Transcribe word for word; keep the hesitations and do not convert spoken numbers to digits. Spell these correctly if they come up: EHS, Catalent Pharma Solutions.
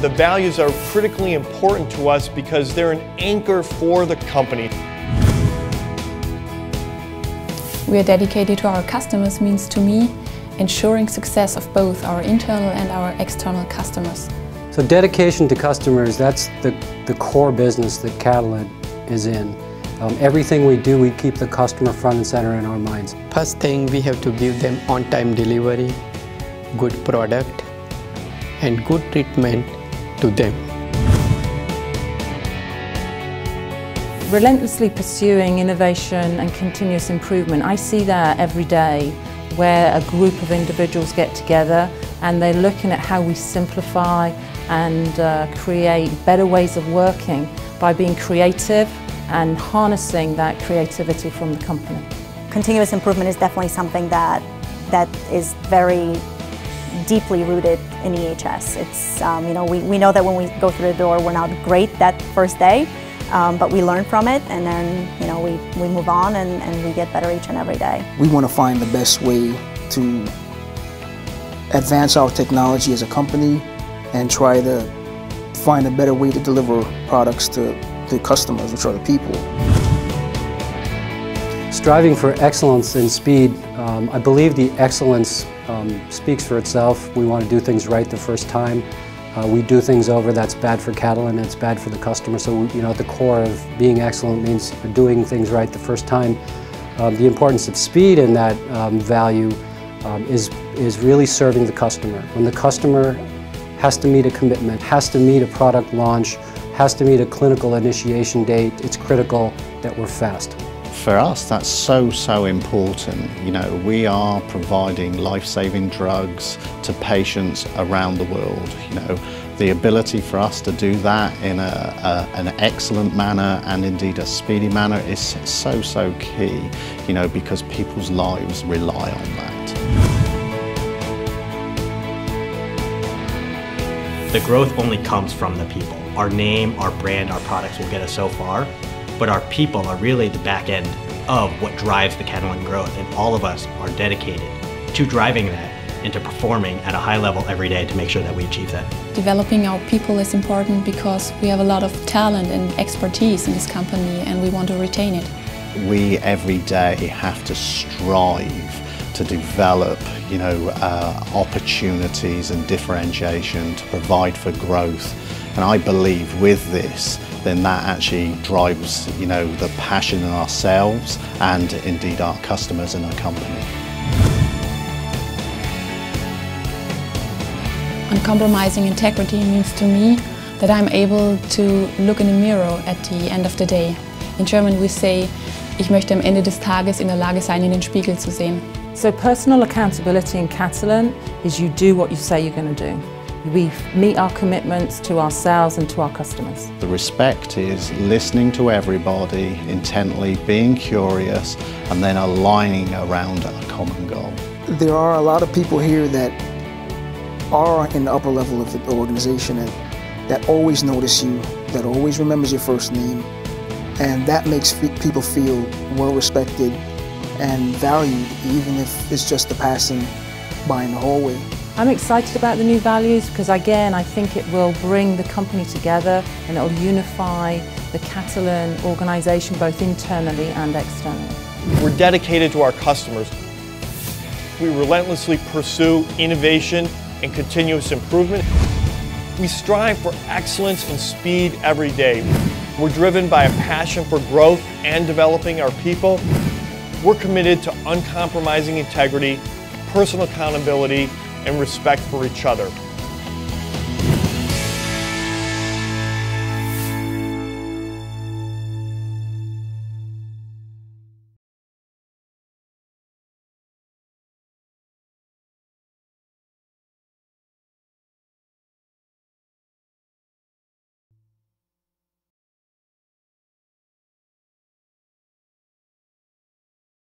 The values are critically important to us because they're an anchor for the company. We are dedicated to our customers means to me ensuring success of both our internal and our external customers. So dedication to customers, that's the, the core business that Catalent is in. Um, everything we do, we keep the customer front and center in our minds. First thing, we have to give them on-time delivery, good product, and good treatment to them. Relentlessly pursuing innovation and continuous improvement, I see that every day, where a group of individuals get together and they're looking at how we simplify and uh, create better ways of working by being creative and harnessing that creativity from the company. Continuous improvement is definitely something that, that is very deeply rooted in E H S. It's, um, you know, we, we know that when we go through the door we're not great that first day, um, but we learn from it and then, you know, we, we move on and, and we get better each and every day. We want to find the best way to advance our technology as a company and try to find a better way to deliver products to the customers, which are the people. Striving for excellence and speed, um, I believe the excellence um, speaks for itself. We want to do things right the first time. Uh, we do things over, that's bad for Catalent, it's bad for the customer. So, we, you know, at the core of being excellent means doing things right the first time. Um, the importance of speed in that um, value um, is, is really serving the customer. When the customer has to meet a commitment, has to meet a product launch, has to meet a clinical initiation date, it's critical that we're fast. For us, that's so, so important. You know, we are providing life-saving drugs to patients around the world. You know, the ability for us to do that in a, a, an excellent manner and indeed a speedy manner is so, so key, you know, because people's lives rely on that. The growth only comes from the people. Our name, our brand, our products will get us so far, but our people are really the back end of what drives the Catalent growth, and all of us are dedicated to driving that and to performing at a high level every day to make sure that we achieve that. Developing our people is important because we have a lot of talent and expertise in this company and we want to retain it. We every day have to strive to develop, you know, uh, opportunities and differentiation to provide for growth. And I believe with this, then that actually drives, you know, the passion in ourselves and indeed our customers and our company. Uncompromising integrity means to me that I'm able to look in the mirror at the end of the day. In German we say, ich möchte am Ende des Tages in der Lage sein, in den Spiegel zu sehen. So personal accountability in Catalent is you do what you say you're going to do. We meet our commitments to ourselves and to our customers. The respect is listening to everybody intently, being curious, and then aligning around a common goal. There are a lot of people here that are in the upper level of the organization and that always notice you, that always remembers your first name, and that makes people feel well respected and valued, even if it's just the passing by in the hallway. I'm excited about the new values because, again, I think it will bring the company together and it will unify the Catalent organisation both internally and externally. We're dedicated to our customers. We relentlessly pursue innovation and continuous improvement. We strive for excellence and speed every day. We're driven by a passion for growth and developing our people. We're committed to uncompromising integrity, personal accountability, and respect for each other.